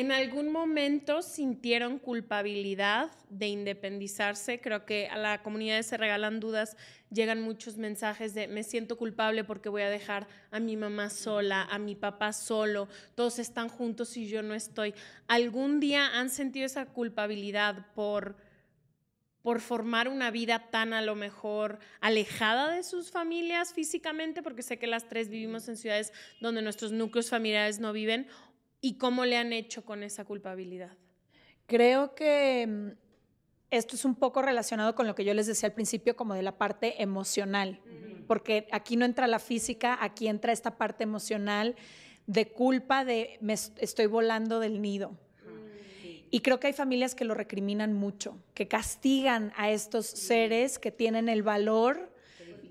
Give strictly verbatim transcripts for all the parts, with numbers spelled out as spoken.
¿En algún momento sintieron culpabilidad de independizarse? Creo que a la comunidad Se Regalan Dudas llegan muchos mensajes de me siento culpable porque voy a dejar a mi mamá sola, a mi papá solo, todos están juntos y yo no estoy. ¿Algún día han sentido esa culpabilidad por, por formar una vida tan a lo mejor alejada de sus familias físicamente? Porque sé que las tres vivimos en ciudades donde nuestros núcleos familiares no viven. ¿Y cómo le han hecho con esa culpabilidad? Creo que esto es un poco relacionado con lo que yo les decía al principio, como de la parte emocional, uh-huh. porque aquí no entra la física, aquí entra esta parte emocional de culpa de me estoy volando del nido. Uh-huh. Y creo que hay familias que lo recriminan mucho, que castigan a estos uh-huh. seres que tienen el valor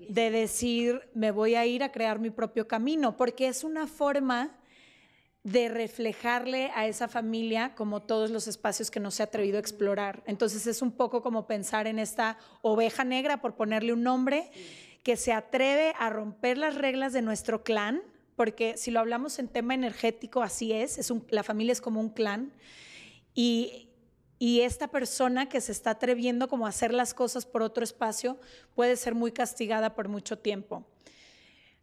de decir me voy a ir a crear mi propio camino, porque es una forma de reflejarle a esa familia como todos los espacios que no se ha atrevido a explorar. Entonces es un poco como pensar en esta oveja negra, por ponerle un nombre, que se atreve a romper las reglas de nuestro clan, porque si lo hablamos en tema energético, así es, es un, la familia es como un clan, y, y esta persona que se está atreviendo como a hacer las cosas por otro espacio puede ser muy castigada por mucho tiempo.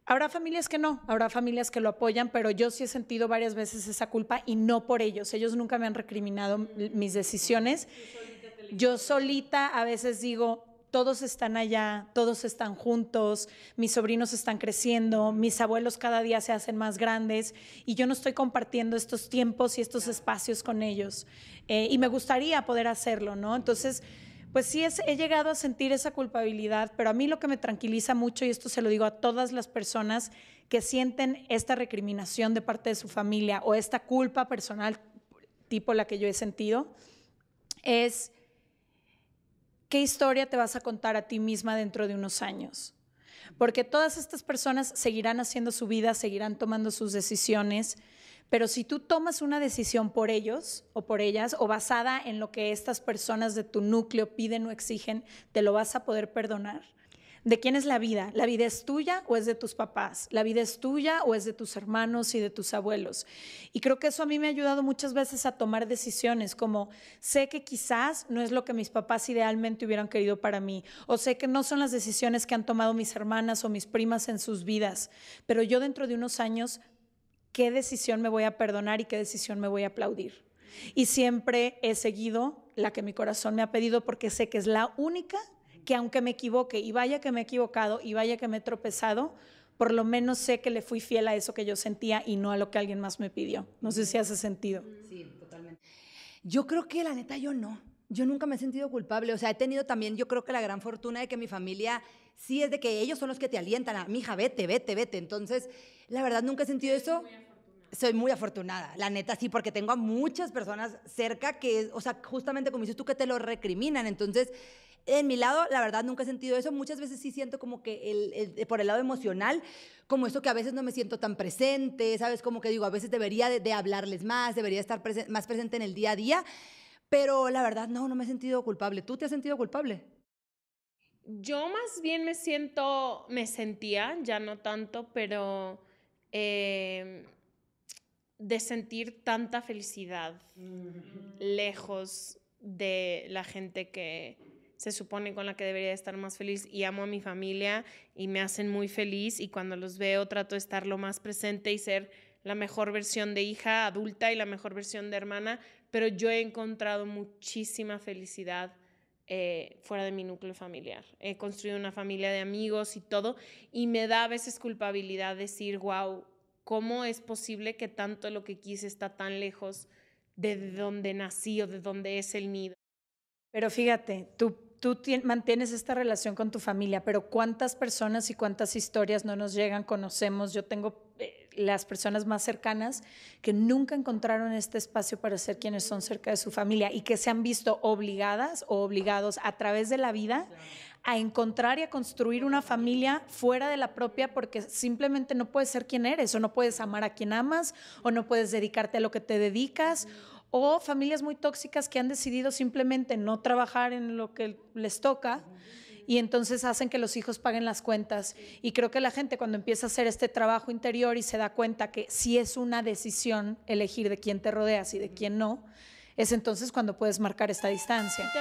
Habrá familias que no, habrá familias que lo apoyan, pero yo sí he sentido varias veces esa culpa y no por ellos. Ellos nunca me han recriminado mis decisiones. Yo solita a veces digo, todos están allá, todos están juntos, mis sobrinos están creciendo, mis abuelos cada día se hacen más grandes y yo no estoy compartiendo estos tiempos y estos espacios con ellos. Eh, y me gustaría poder hacerlo, ¿no? Entonces, pues sí, es, he llegado a sentir esa culpabilidad, pero a mí lo que me tranquiliza mucho, y esto se lo digo a todas las personas que sienten esta recriminación de parte de su familia o esta culpa personal tipo la que yo he sentido, es ¿qué historia te vas a contar a ti misma dentro de unos años? Porque todas estas personas seguirán haciendo su vida, seguirán tomando sus decisiones, pero si tú tomas una decisión por ellos o por ellas o basada en lo que estas personas de tu núcleo piden o exigen, te lo vas a poder perdonar. ¿De quién es la vida? ¿La vida es tuya o es de tus papás? ¿La vida es tuya o es de tus hermanos y de tus abuelos? Y creo que eso a mí me ha ayudado muchas veces a tomar decisiones, como sé que quizás no es lo que mis papás idealmente hubieran querido para mí, o sé que no son las decisiones que han tomado mis hermanas o mis primas en sus vidas, pero yo dentro de unos años, ¿qué decisión me voy a perdonar y qué decisión me voy a aplaudir? Y siempre he seguido la que mi corazón me ha pedido porque sé que es la única que aunque me equivoque, y vaya que me he equivocado, y vaya que me he tropezado, por lo menos sé que le fui fiel a eso que yo sentía y no a lo que alguien más me pidió. No sé si hace sentido. Sí, totalmente. Yo creo que la neta yo no. Yo nunca me he sentido culpable. O sea, he tenido también, yo creo que la gran fortuna de que mi familia... sí es de que ellos son los que te alientan a, mija, vete, vete, vete. Entonces, la verdad, nunca he sentido eso. Soy muy afortunada, la neta, sí, porque tengo a muchas personas cerca que, o sea, justamente como dices tú, que te lo recriminan. Entonces, en mi lado, la verdad, nunca he sentido eso. Muchas veces sí siento como que el, el, por el lado emocional, como esto que a veces no me siento tan presente, ¿sabes? Como que digo, a veces debería de, de hablarles más, debería estar presen- más presente en el día a día. Pero la verdad, no, no me he sentido culpable. ¿Tú te has sentido culpable? Yo más bien me siento, me sentía, ya no tanto, pero eh, de sentir tanta felicidad lejos de la gente que se supone con la que debería estar más feliz. Y amo a mi familia y me hacen muy feliz y cuando los veo trato de estar lo más presente y ser la mejor versión de hija adulta y la mejor versión de hermana, pero yo he encontrado muchísima felicidad Eh, fuera de mi núcleo familiar. He construido una familia de amigos y todo, y me da a veces culpabilidad decir, wow, ¿cómo es posible que tanto lo que quise está tan lejos de donde nací o de donde es el nido? Pero fíjate, tú, tú tien, mantienes esta relación con tu familia, pero ¿cuántas personas y cuántas historias no nos llegan, conocemos? Yo tengo eh, las personas más cercanas que nunca encontraron este espacio para ser quienes son cerca de su familia y que se han visto obligadas o obligados a través de la vida a encontrar y a construir una familia fuera de la propia porque simplemente no puedes ser quien eres o no puedes amar a quien amas o no puedes dedicarte a lo que te dedicas o familias muy tóxicas que han decidido simplemente no trabajar en lo que les toca y entonces hacen que los hijos paguen las cuentas. Y creo que la gente, cuando empieza a hacer este trabajo interior y se da cuenta que sí es una decisión elegir de quién te rodeas y de quién no, es entonces cuando puedes marcar esta distancia.